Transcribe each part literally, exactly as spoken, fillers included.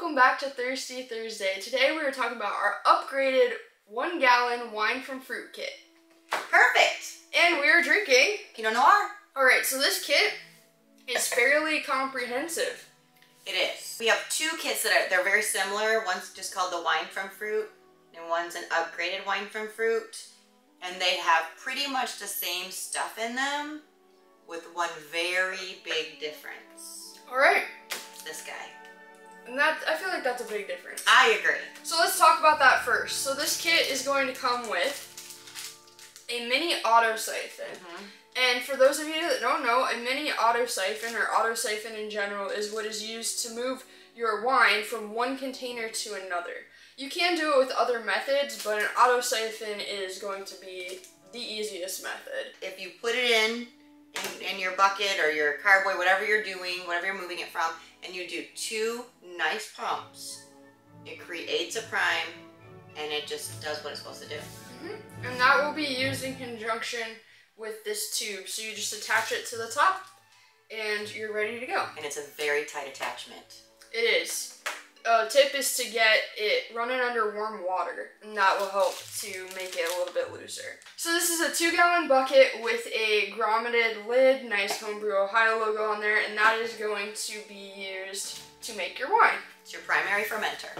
Welcome back to Thirsty Thursday. Today we are talking about our upgraded one gallon wine from fruit kit. Perfect! And we are drinking Pinot Noir. Alright, so this kit is fairly comprehensive. It is. We have two kits that are they're very similar. One's just called the wine from fruit, and one's an upgraded wine from fruit. And they have pretty much the same stuff in them, with one very big difference. Alright. This guy. And that, I feel like that's a big difference. I agree. So let's talk about that first. So this kit is going to come with a mini auto siphon. Mm-hmm. And for those of you that don't know, a mini auto siphon, or auto siphon in general, is what is used to move your wine from one container to another. You can do it with other methods, but an auto siphon is going to be the easiest method. If you put it in, in, in your bucket or your carboy, whatever you're doing, whatever you're moving it from, and you do two nice pumps, it creates a prime, and it just does what it's supposed to do. Mm-hmm. And that will be used in conjunction with this tube. So you just attach it to the top, and you're ready to go. And it's a very tight attachment. It is. A tip is to get it running under warm water, and that will help to make it a little bit looser. So this is a two-gallon bucket with a grommeted lid, nice Home Brew Ohio logo on there, and that is going to be used to make your wine. It's your primary fermenter.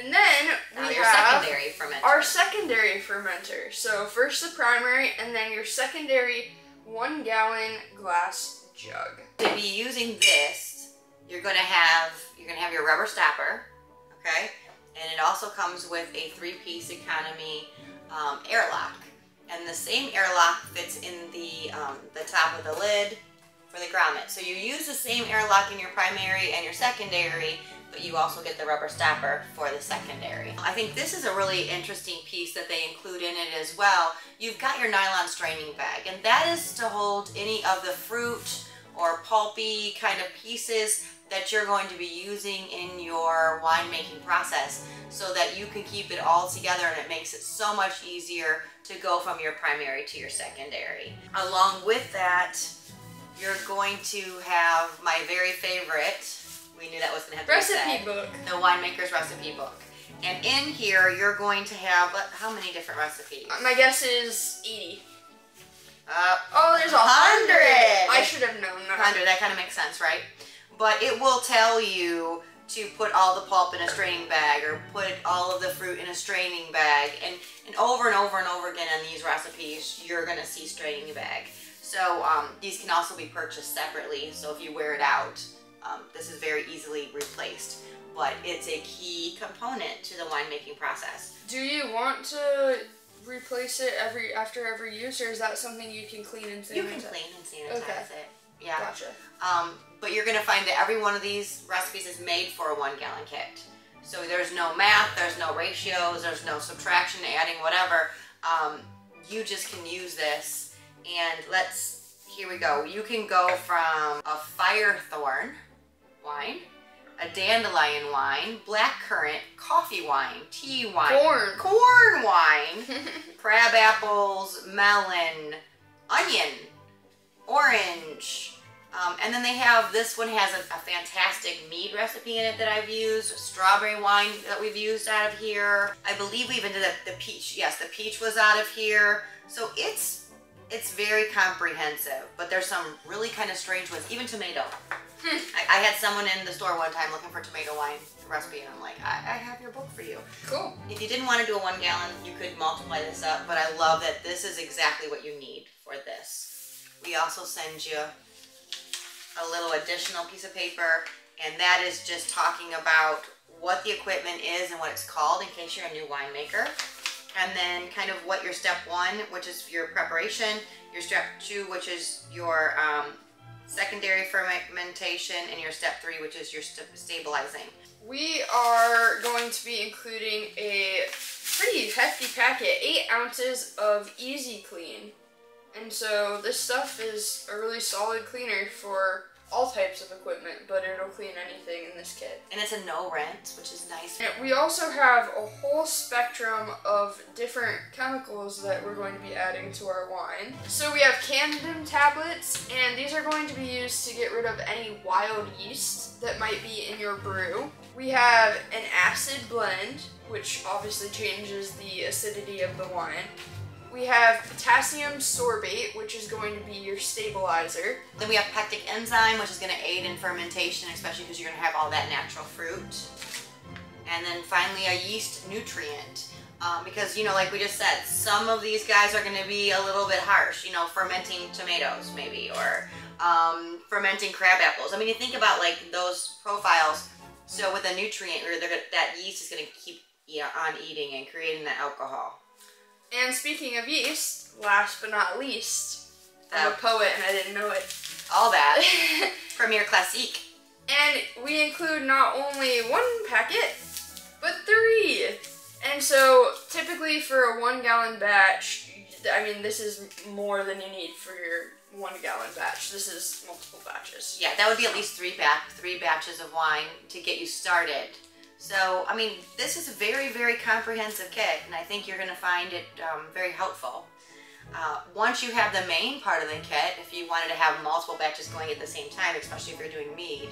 And then now we your have secondary fermenter. Our secondary fermenter. So first the primary, and then your secondary one-gallon glass jug. To be using this, You're gonna have you're gonna have your rubber stopper, okay, and it also comes with a three-piece economy um, airlock, and the same airlock fits in the um, the top of the lid for the grommet. So you use the same airlock in your primary and your secondary, but you also get the rubber stopper for the secondary. I think this is a really interesting piece that they include in it as well. You've got your nylon straining bag, and that is to hold any of the fruit or pulpy kind of pieces that you're going to be using in your winemaking process, so that you can keep it all together, and it makes it so much easier to go from your primary to your secondary. Along with that, you're going to have my very favorite, we knew that was gonna have to be said, recipe book. The winemaker's recipe book. And in here, you're going to have, how many different recipes? My guess is eighty. Uh, oh, there's a hundred! I should have known that. one hundred, that kind of makes sense, right? But it will tell you to put all the pulp in a straining bag, or put all of the fruit in a straining bag. And, and over and over and over again in these recipes, you're going to see straining bag. So um, these can also be purchased separately. So if you wear it out, um, this is very easily replaced. But it's a key component to the winemaking process. Do you want to replace it every after every use, or is that something you can clean and sanitize? You can clean and sanitize okay. it. Yeah. Gotcha. Um, but you're going to find that every one of these recipes is made for a one-gallon kit. So there's no math, there's no ratios, there's no subtraction, adding, whatever. Um, you just can use this, and let's, here we go. You can go from a firethorn wine, a dandelion wine, blackcurrant, coffee wine, tea wine, corn, corn wine, crab apples, melon, onion, orange. Um, and then they have, this one has a, a fantastic mead recipe in it that I've used, strawberry wine that we've used out of here. I believe we even did the, the peach. Yes, the peach was out of here. So it's it's very comprehensive, but there's some really kind of strange ones, even tomato. Hmm. I, I had someone in the store one time looking for tomato wine recipe, and I'm like, I, I have your book for you. Cool. If you didn't want to do a one gallon, you could multiply this up, but I love that this is exactly what you need for this. We also send you a little additional piece of paper, and that is just talking about what the equipment is and what it's called in case you're a new winemaker. And then kind of what your step one, which is your preparation, your step two, which is your um, secondary fermentation, and your step three, which is your st stabilizing. We are going to be including a pretty hefty packet, eight ounces of Easy Clean. And so this stuff is a really solid cleaner for all types of equipment, but it'll clean anything in this kit. And it's a no rinse, which is nice. And we also have a whole spectrum of different chemicals that we're going to be adding to our wine. So we have Camden tablets, and these are going to be used to get rid of any wild yeast that might be in your brew. We have an acid blend, which obviously changes the acidity of the wine. We have potassium sorbate, which is going to be your stabilizer. Then we have pectic enzyme, which is going to aid in fermentation, especially because you're going to have all that natural fruit. And then finally a yeast nutrient, um, because, you know, like we just said, some of these guys are going to be a little bit harsh, you know, fermenting tomatoes maybe, or um, fermenting crab apples. I mean, you think about like those profiles. So with a nutrient, or that yeast is going to keep, you know, on eating and creating the alcohol. And speaking of yeast, last but not least, I'm a poet and I didn't know it. All that. Premier Classique. And we include not only one packet, but three. And so typically for a one gallon batch, I mean, this is more than you need for your one gallon batch. This is multiple batches. Yeah, that would be at least three, ba three batches of wine to get you started. So, I mean, this is a very, very comprehensive kit, and I think you're going to find it um, very helpful. Uh, once you have the main part of the kit, if you wanted to have multiple batches going at the same time, especially if you're doing mead,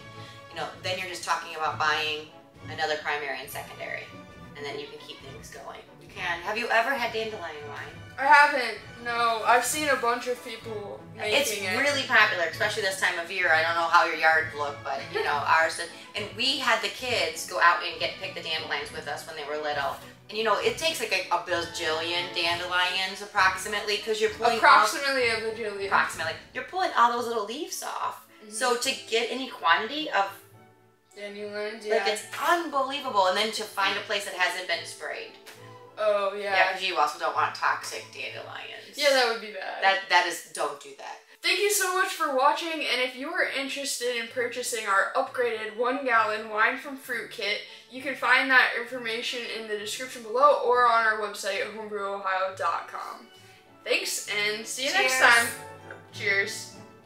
you know, then you're just talking about buying another primary and secondary, and then you can keep things going. You can. Have you ever had dandelion wine? I haven't, no. I've seen a bunch of people making it's it. It's really popular, especially this time of year. I don't know how your yards look, but, you know, ours did. And we had the kids go out and get pick the dandelions with us when they were little. And, you know, it takes like a, a bajillion dandelions approximately, because you're pulling Approximately all, a bajillion. Approximately. You're pulling all those little leaves off. Mm-hmm. So to get any quantity of dandelions, yeah. Like, it's unbelievable. And then to find a place that hasn't been sprayed. Oh, yeah. Yeah, because you also don't want toxic dandelions. Yeah, that would be bad. That That is, don't do that. Thank you so much for watching, and if you are interested in purchasing our upgraded one gallon wine from fruit kit, you can find that information in the description below or on our website, homebrew ohio dot com. Thanks, and see you Cheers. next time. Cheers.